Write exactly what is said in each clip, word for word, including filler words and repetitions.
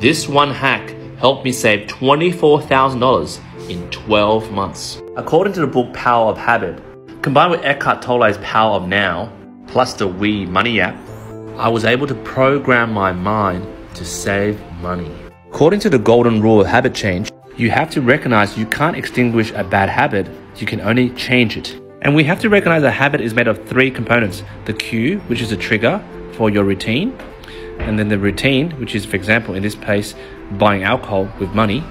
This one hack helped me save twenty-four thousand dollars in twelve months. According to the book Power of Habit, combined with Eckhart Tolle's Power of Now, plus the WeMoney app, I was able to program my mind to save money. According to the golden rule of habit change, you have to recognize you can't extinguish a bad habit, you can only change it. And we have to recognize a habit is made of three components: the cue, which is a trigger for your routine, and then the routine, which is, for example, in this case, buying alcohol with money,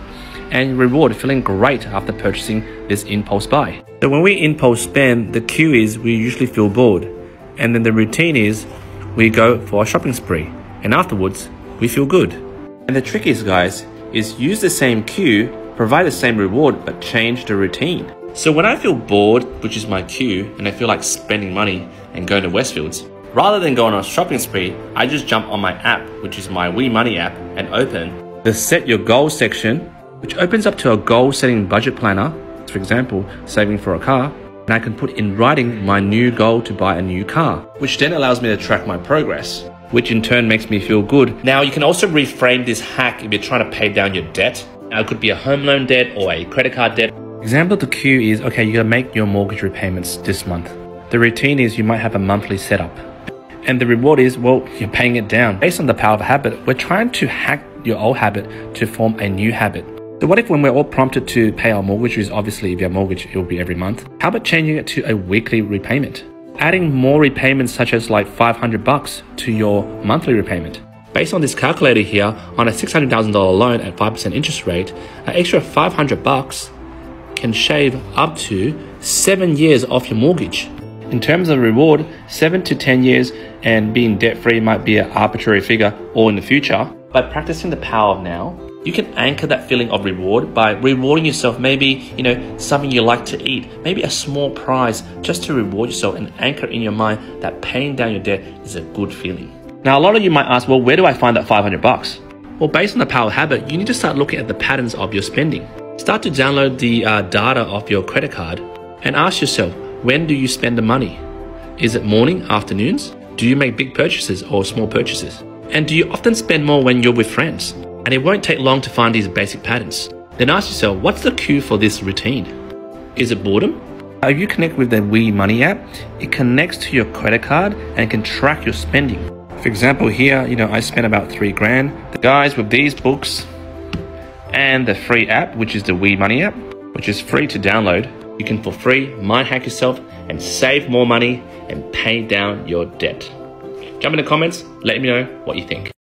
and reward, feeling great after purchasing this impulse buy. So when we impulse spend, the cue is we usually feel bored, and then the routine is we go for a shopping spree, and afterwards we feel good. And the trick is, guys, is use the same cue, provide the same reward, but change the routine. So when I feel bored, which is my cue, and I feel like spending money and going to Westfields, rather than going on a shopping spree, I just jump on my app, which is my WeMoney app, and open the Set Your Goals section, which opens up to a goal-setting budget planner, for example, saving for a car, and I can put in writing my new goal to buy a new car, which then allows me to track my progress, which in turn makes me feel good. Now, you can also reframe this hack if you're trying to pay down your debt. Now, it could be a home loan debt or a credit card debt. Example of the cue is, okay, you gotta make your mortgage repayments this month. The routine is you might have a monthly setup. And the reward is, well, you're paying it down. Based on the Power of Habit, we're trying to hack your old habit to form a new habit. So what if when we're all prompted to pay our mortgages, obviously if you have a mortgage, it will be every month. How about changing it to a weekly repayment? Adding more repayments, such as like five hundred bucks to your monthly repayment. Based on this calculator here, on a six hundred thousand dollar loan at five percent interest rate, an extra five hundred bucks can shave up to seven years off your mortgage. In terms of reward, seven to ten years and being debt-free might be an arbitrary figure or in the future. By practicing the Power of Now, you can anchor that feeling of reward by rewarding yourself, maybe, you know, something you like to eat, maybe a small prize, just to reward yourself and anchor in your mind that paying down your debt is a good feeling. Now, a lot of you might ask, well, where do I find that five hundred bucks? Well, based on the Power of Habit, you need to start looking at the patterns of your spending. Start to download the uh, data of your credit card and ask yourself, when do you spend the money? Is it morning, afternoons? Do you make big purchases or small purchases? And do you often spend more when you're with friends? And it won't take long to find these basic patterns. Then ask yourself, what's the cue for this routine? Is it boredom? If you connect with the WeMoney app, it connects to your credit card and it can track your spending. For example, here, you know, I spent about three grand. Guys, with these books and the free app, which is the WeMoney app, which is free to download, you can for free mind hack yourself and save more money and pay down your debt. Jump in the comments, let me know what you think.